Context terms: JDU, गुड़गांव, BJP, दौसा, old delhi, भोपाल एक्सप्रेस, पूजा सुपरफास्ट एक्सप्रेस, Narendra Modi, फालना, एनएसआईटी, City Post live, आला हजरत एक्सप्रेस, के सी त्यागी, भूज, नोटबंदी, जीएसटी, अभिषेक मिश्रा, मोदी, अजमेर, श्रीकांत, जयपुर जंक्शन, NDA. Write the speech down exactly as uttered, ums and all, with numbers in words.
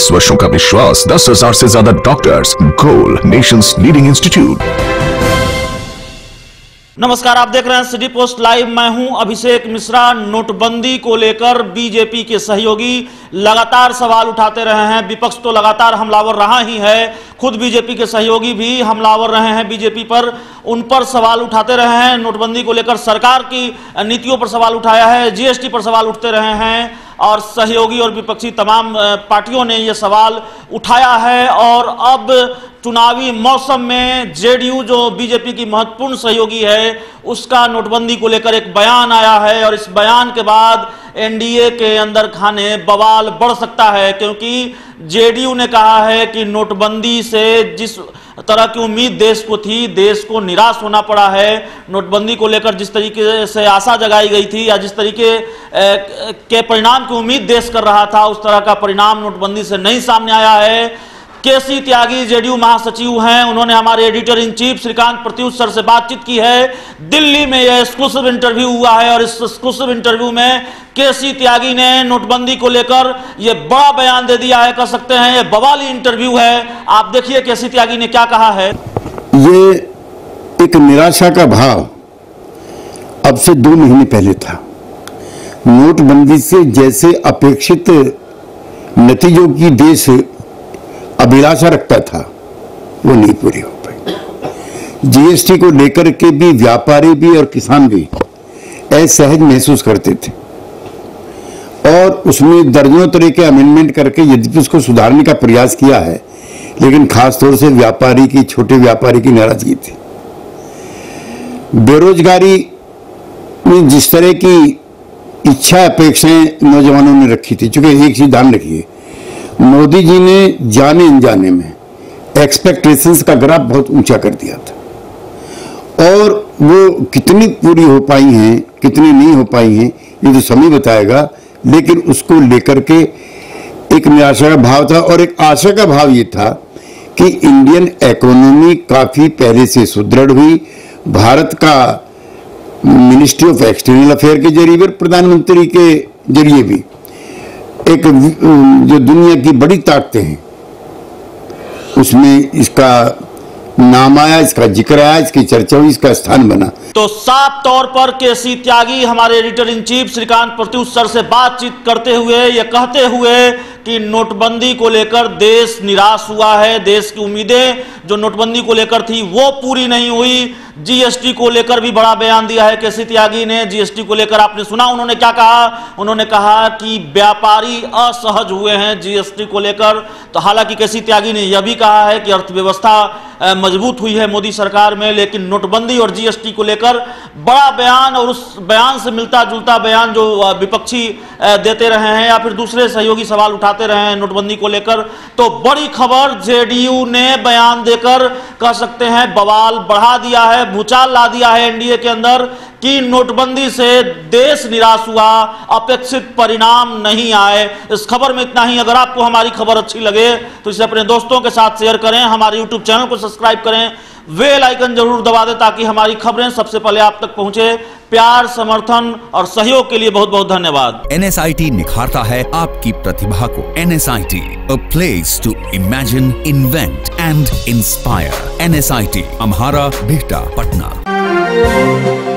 बीस वर्षों का विश्वास, दस हजार से ज्यादा doctors, goal Nations leading institute. नमस्कार, आप देख रहे हैं सिटी पोस्ट लाइव। मैं हूं अभिषेक मिश्रा। नोटबंदी को लेकर बीजेपी के सहयोगी लगातार सवाल उठाते रहे हैं। विपक्ष तो लगातार हमलावर रहा ही है, खुद बीजेपी के सहयोगी भी हमलावर रहे हैं बीजेपी पर, उन पर सवाल उठाते रहे हैं। नोटबंदी को लेकर सरकार की नीतियों पर सवाल उठाया है, जीएसटी पर सवाल उठते रहे हैं और सहयोगी और विपक्षी तमाम पार्टियों ने ये सवाल उठाया है। और अब चुनावी मौसम में जेडीयू जो बीजेपी की महत्वपूर्ण सहयोगी है, उसका नोटबंदी को लेकर एक बयान आया है और इस बयान के बाद एनडीए के अंदर खाने बवाल बढ़ सकता है, क्योंकि जेडीयू ने कहा है कि नोटबंदी से जिस तरह की उम्मीद देश को थी, देश को निराश होना पड़ा है। नोटबंदी को लेकर जिस तरीके से आशा जगाई गई थी या जिस तरीके के परिणाम की उम्मीद देश कर रहा था, उस तरह का परिणाम नोटबंदी से नहीं सामने आया है। के सी त्यागी जेडीयू महासचिव हैं, उन्होंने हमारे editor in chief श्रीकांत Pratyush sir से बातचीत की है। दिल्ली में यह एक्सक्लूसिव इंटरव्यू हुआ है और इस एक्सक्लूसिव इंटरव्यू में के सी त्यागी ने नोटबंदी को लेकर यह बड़ा बयान दे दिया है। कह सकते हैं यह बवाली इंटरव्यू है। आप देखिए के सी त्यागी ने क्या कहा है। ये एक निराशा का भाव अब से दो महीने पहले था। नोटबंदी से जैसे अपेक्षित नतीजों की देश अभिलाषा रखता था, वो नहीं पूरी हो पाई। जीएसटी को लेकर के भी व्यापारी भी और किसान भी असहज महसूस करते थे और उसमें दर्जनों तरह के अमेंडमेंट करके यद्यपि उसको सुधारने का प्रयास किया है, लेकिन खासतौर से व्यापारी की, छोटे व्यापारी की नाराजगी थी। बेरोजगारी में जिस तरह की इच्छा अपेक्षाएं नौजवानों ने रखी थी, चूंकि एक चीज ध्यान रखिए, मोदी जी ने जाने अनजाने में एक्सपेक्टेशंस का ग्राफ बहुत ऊंचा कर दिया था और वो कितनी पूरी हो पाई हैं, कितनी नहीं हो पाई हैं, ये तो समय बताएगा, लेकिन उसको लेकर के एक निराशा का भाव था। और एक आशा का भाव ये था कि इंडियन इकोनॉमी काफ़ी पहले से सुदृढ़ हुई। भारत का मिनिस्ट्री ऑफ एक्सटर्नल अफेयर के जरिए, प्रधानमंत्री के जरिए भी एक जो दुनिया की बड़ी ताकतें हैं उसमें इसका नाम आया, इसका जिक्र आया, इसकी चर्चा हुई, इसका स्थान बना। तो साफ तौर पर के सी त्यागी हमारे editor in chief श्रीकांत Pratyush sir से बातचीत करते हुए ये कहते हुए कि नोटबंदी को लेकर देश निराश हुआ है, देश की उम्मीदें जो नोटबंदी को लेकर थी वो पूरी नहीं हुई। जीएसटी को लेकर भी बड़ा बयान दिया है के सी त्यागी ने। जीएसटी को लेकर आपने सुना उन्होंने क्या कहा। उन्होंने कहा कि व्यापारी असहज हुए हैं जीएसटी को लेकर। तो हालांकि के सी त्यागी ने यह भी कहा है कि अर्थव्यवस्था मजबूत हुई है मोदी सरकार में, लेकिन नोटबंदी और जीएसटी को लेकर बड़ा बयान और उस बयान से मिलता जुलता बयान जो विपक्षी देते रहे हैं या फिर दूसरे सहयोगी सवाल उठाते रहे हैं नोटबंदी को लेकर, तो बड़ी खबर जेडीयू ने बयान देकर कह सकते हैं बवाल बढ़ा दिया है, भूचाल ला दिया है एनडीए के अंदर कि नोटबंदी से देश निराश हुआ, अपेक्षित परिणाम नहीं आए। इस खबर में इतना ही। अगर आपको हमारी खबर अच्छी लगे तो इसे अपने दोस्तों के साथ शेयर करें, हमारे यूट्यूब चैनल को सब्सक्राइब करें, बेल आइकन जरूर दबा दें ताकि हमारी खबरें सबसे पहले आप तक पहुंचे। प्यार, समर्थन और सहयोग के लिए बहुत बहुत धन्यवाद। एनएसआईटी निखारता है आपकी प्रतिभा को। एनएसआईटी, a place to imagine, invent and inspire. एनएसआईटी, Amhara, Bihta, Patna.